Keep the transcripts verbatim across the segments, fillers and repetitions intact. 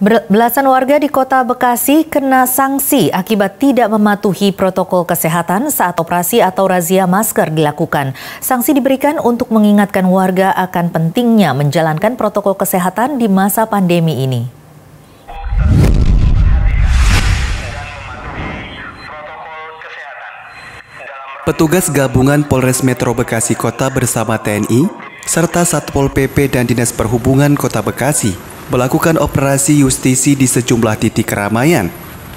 Belasan warga di Kota Bekasi kena sanksi akibat tidak mematuhi protokol kesehatan saat operasi atau razia masker dilakukan. Sanksi diberikan untuk mengingatkan warga akan pentingnya menjalankan protokol kesehatan di masa pandemi ini. Petugas gabungan Polres Metro Bekasi Kota bersama T N I serta Satpol P P dan Dinas Perhubungan Kota Bekasi melakukan operasi justisi di sejumlah titik keramaian,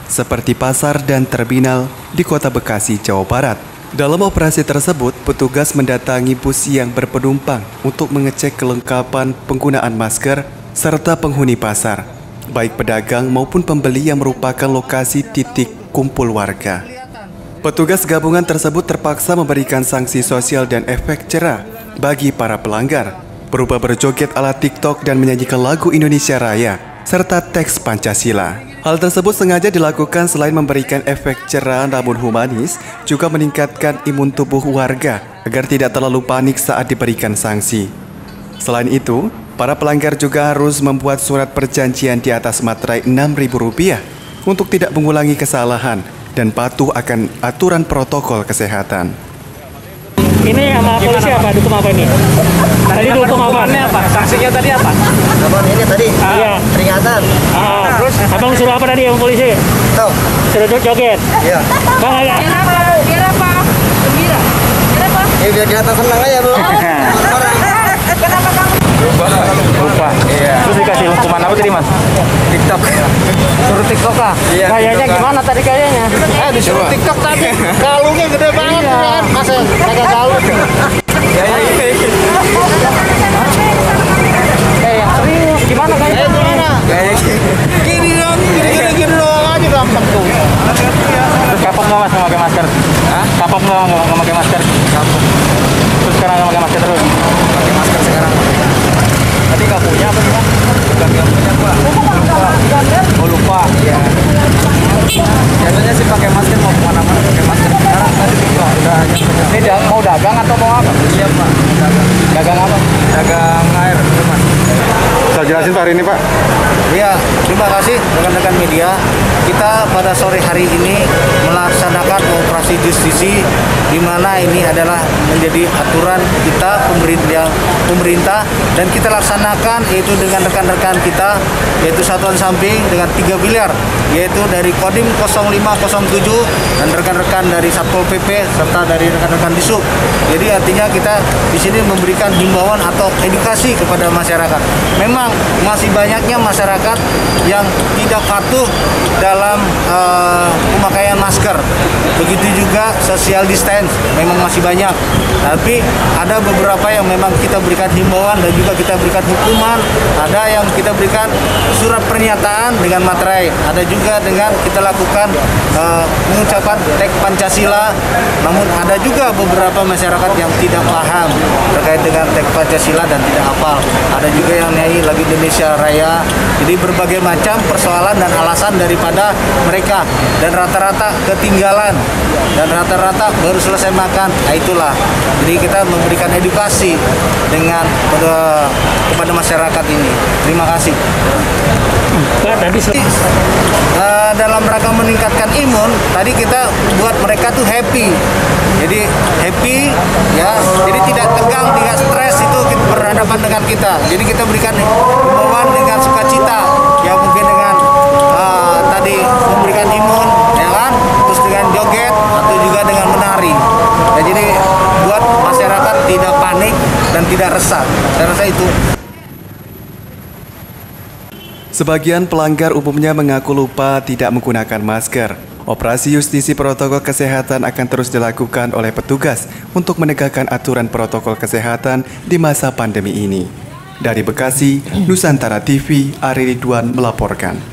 seperti pasar dan terminal di Kota Bekasi, Jawa Barat. Dalam operasi tersebut, petugas mendatangi bus yang berpenumpang untuk mengecek kelengkapan penggunaan masker serta penghuni pasar, baik pedagang maupun pembeli yang merupakan lokasi titik kumpul warga. Petugas gabungan tersebut terpaksa memberikan sanksi sosial dan efek cerah bagi para pelanggar, berupa berjoget ala TikTok dan menyanyikan lagu Indonesia Raya, serta teks Pancasila. Hal tersebut sengaja dilakukan selain memberikan efek cerah namun humanis, juga meningkatkan imun tubuh warga agar tidak terlalu panik saat diberikan sanksi. Selain itu, para pelanggar juga harus membuat surat perjanjian di atas materai enam ribu rupiah untuk tidak mengulangi kesalahan dan patuh akan aturan protokol kesehatan. Ini sama polisi apa? Dukung apa ini? Tadi dukung apa? apa? Saksinya tadi apa? Abang ini tadi? Ah, iya. Peringatan. Ah, terus abang suruh apa tadi yang polisi? Tahu. Suruh joget? Iya. Bang, agak. Biar apa? Biar apa? Gembira. Biar apa? Ya biar di atas senang aja, Bro. Kenapa kamu? Lupa. Lupa. Iya. Terus dikasih hukuman apa tadi, Mas? TikTok. Suruh TikTok lah. Iya, kayaknya gimana tadi kayaknya? Eh, disuruh TikTok tadi. Kalungnya gede banget kan? Mas, kagak kalung. Ya, ya, ya. Eh, serius gimana kayaknya? Gimana? Kayak gini dong, gini-gini dong aja gampang tuh. Terus kapok nggak Mas nggak pakai masker? Hah? Kapok nggak nggak pakai masker? Kapok. Terus sekarang nggak pakai masker terus? Pakai masker sekarang. Tadi nggak punya apa sih? Bukan nggak punya, Pak. Oh, lupa. Iya. Biasanya sih pakai masker mau kemana-mana pakai masker. Sekarang tadi TikTok udah hanya punya. Ini mau dagang atau mau apa? Iya, Pak. Dagang. Dagang apa? Dagang air, Mas. Saya jelasin hari ini, Pak. Iya, terima kasih rekan-rekan media. Kita pada sore hari ini melaksanakan operasi justisi, di mana ini adalah menjadi aturan kita pemerintah, pemerintah dan kita laksanakan yaitu dengan rekan-rekan kita yaitu satuan samping dengan tiga biliar yaitu dari Kodim nol lima nol tujuh dan rekan-rekan dari Satpol P P serta dari rekan-rekan di Sub. Jadi artinya kita di sini memberikan himbauan atau edukasi kepada masyarakat. Memang masih banyaknya masyarakat yang tidak patuh dalam uh, pemakaian masker. Begitu juga social distance memang masih banyak. Tapi ada beberapa yang memang kita berikan himbauan dan juga kita berikan hukuman. Ada yang kita berikan surat pernyataan dengan materai. Ada juga dengan kita lakukan uh, mengucapkan teks Pancasila. Namun ada juga beberapa masyarakat yang tidak paham terkait dengan teks Pancasila dan tidak hafal. Ada juga yang nyanyi lagu Indonesia Raya. Jadi berbagai macam persoalan dan alasan daripada mereka dan rata-rata ketinggalan dan rata-rata baru selesai makan. Nah, itulah. Jadi kita memberikan edukasi dengan uh, kepada masyarakat ini. Terima kasih. Uh, dalam rangka meningkatkan imun, tadi kita buat mereka tuh happy. Jadi happy ya. Jadi tidak tegang, tidak stres itu berhadapan dengan kita. Jadi kita berikan himbauan dengan sukacita ya mungkin dengan uh, tadi memberikan imun ya kan? Terus dengan joget atau juga dengan menari. Ya, jadi buat masyarakat tidak panik dan tidak resah. Saya rasa itu. Sebagian pelanggar umumnya mengaku lupa tidak menggunakan masker. Operasi justisi protokol kesehatan akan terus dilakukan oleh petugas untuk menegakkan aturan protokol kesehatan di masa pandemi ini. Dari Bekasi, Nusantara T V, Ari Ridwan melaporkan.